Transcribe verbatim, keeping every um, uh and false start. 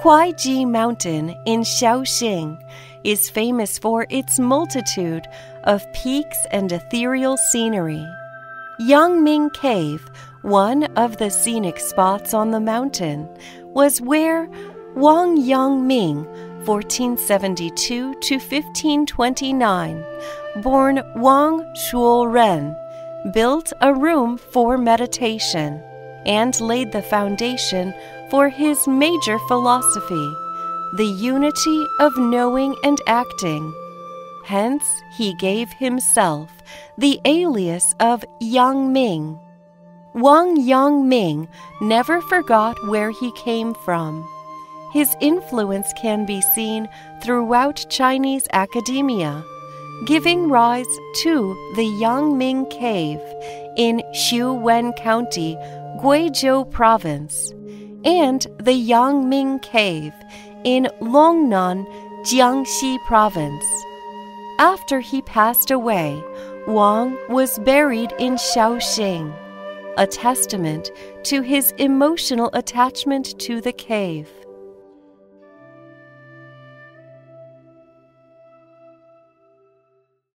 Kuaiji Mountain in Shaoxing is famous for its multitude of peaks and ethereal scenery. Yangming Cave, one of the scenic spots on the mountain, was where Wang Yangming, fourteen seventy-two to fifteen twenty-nine, born Wang Shuoren, built a room for meditation and laid the foundation for his major philosophy, the unity of knowing and acting. Hence, he gave himself the alias of Yangming. Wang Yangming never forgot where he came from. His influence can be seen throughout Chinese academia, giving rise to the Yangming Cave in Xiuwen County, Guizhou Province, and the Yangming Cave in Longnan, Jiangxi Province. After he passed away, Wang was buried in Shaoxing, a testament to his emotional attachment to the cave.